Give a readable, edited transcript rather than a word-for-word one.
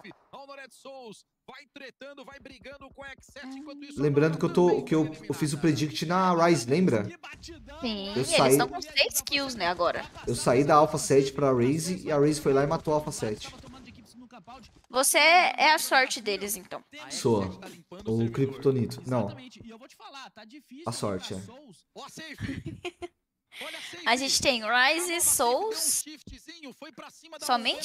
Alf, a Honored Souls vai tretando, vai brigando com a X7 enquanto isso... Lembrando que eu fiz o predict na Rise, lembra? Sim, eu saí... eles estão com 6 kills, né, agora. Eu saí da Alpha 7 pra Rise e a Rise foi lá e matou a Alpha 7. Você é a sorte deles, então. Sou. O Criptonito. Não. A sorte, é. A gente tem Rise e Souls. Somente?